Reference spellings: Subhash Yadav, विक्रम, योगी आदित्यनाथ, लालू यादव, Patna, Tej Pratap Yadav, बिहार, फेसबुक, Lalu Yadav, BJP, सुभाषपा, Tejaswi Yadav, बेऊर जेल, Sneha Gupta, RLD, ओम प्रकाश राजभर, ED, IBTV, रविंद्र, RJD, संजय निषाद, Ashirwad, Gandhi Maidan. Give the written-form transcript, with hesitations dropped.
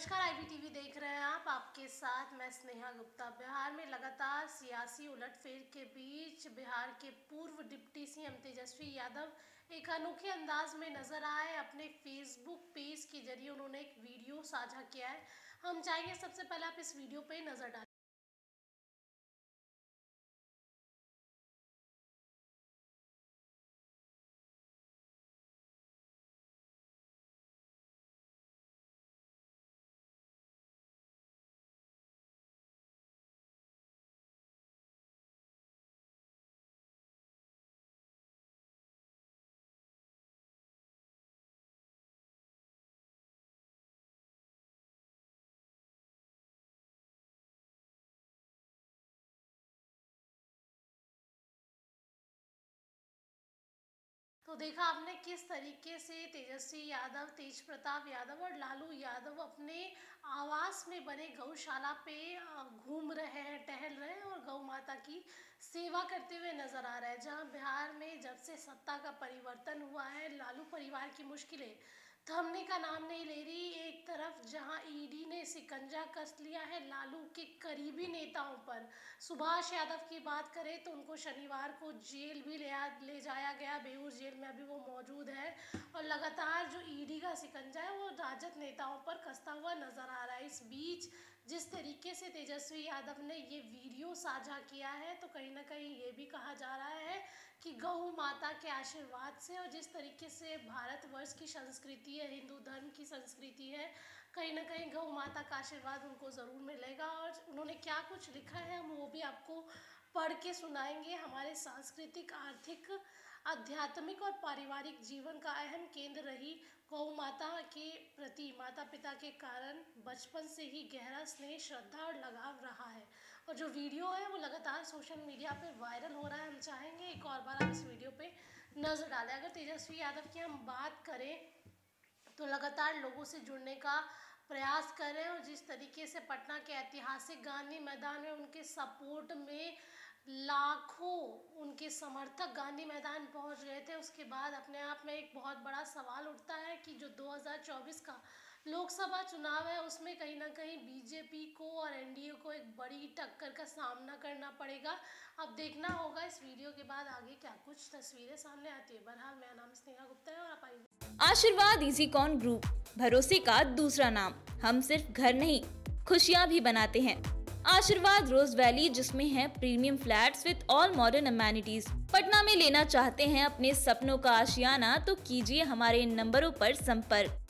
नमस्कार IBTV देख रहे हैं आप, आपके साथ मैं स्नेहा गुप्ता। बिहार में लगातार सियासी उलटफेर के बीच बिहार के पूर्व डिप्टी सीएम तेजस्वी यादव एक अनोखे अंदाज में नजर आए। अपने फेसबुक पेज के जरिए उन्होंने एक वीडियो साझा किया है। हम चाहेंगे सबसे पहले आप इस वीडियो पे नजर डालें। तो देखा आपने किस तरीके से तेजस्वी यादव, तेज प्रताप यादव और लालू यादव अपने आवास में बने गौशाला पे घूम रहे हैं, टहल रहे हैं और गौ माता की सेवा करते हुए नजर आ रहे हैं। जहां बिहार में जब से सत्ता का परिवर्तन हुआ है, लालू परिवार की मुश्किलें थमने का नाम नहीं ले रही। एक तरफ जहां ED ने सिकंजा कस लिया है लालू के करीबी नेताओं पर। सुभाष यादव की बात करें तो उनको शनिवार को जेल भी ले जाया गया। बेऊर जेल में अभी वो मौजूद है और लगातार जो ED का सिकंजा है वो राजद नेताओं पर कसता हुआ नजर आ रहा है। इस बीच जिस तरीके से तेजस्वी यादव ने ये वीडियो साझा किया है तो कहीं ना कहीं ये भी कहा जा रहा है कि गौ माता के आशीर्वाद से और जिस तरीके से भारतवर्ष की संस्कृति है, हिंदू धर्म की संस्कृति है, कहीं ना कहीं गौ माता का आशीर्वाद उनको ज़रूर मिलेगा। और उन्होंने क्या कुछ लिखा है हम वो भी आपको पढ़ के सुनाएंगे। हमारे सांस्कृतिक, आर्थिक, आध्यात्मिक और पारिवारिक जीवन का अहम केंद्र रही गौ माता के प्रति माता पिता के कारण बचपन से ही गहरा स्नेह, श्रद्धा और लगाव रहा है। और जो वीडियो है वो लगातार सोशल मीडिया पे वायरल हो रहा है। हम चाहेंगे एक और बार आप इस वीडियो पे नज़र डालें। अगर तेजस्वी यादव की हम बात करें तो लगातार लोगों से जुड़ने का प्रयास कर रहे हैं और जिस तरीके से पटना के ऐतिहासिक गांधी मैदान में उनके सपोर्ट में लाखों उनके समर्थक गांधी मैदान पहुंच गए थे, उसके बाद अपने आप में एक बहुत बड़ा सवाल उठता है कि जो 2024 का लोकसभा चुनाव है उसमें कहीं ना कहीं BJP को और NDA को एक बड़ी टक्कर का सामना करना पड़ेगा। अब देखना होगा इस वीडियो के बाद आगे क्या कुछ तस्वीरें सामने आती है। बहरहाल मेरा नाम स्नेहा गुप्ता है और आप आइए। आशीर्वाद इजीकॉन ग्रुप, भरोसे का दूसरा नाम। हम सिर्फ घर नहीं, खुशियाँ भी बनाते हैं। आशीर्वाद रोज वैली, जिसमें है premium flats with all modern amenities. Patna में लेना चाहते हैं अपने सपनों का आशियाना तो कीजिए हमारे नंबरों पर संपर्क।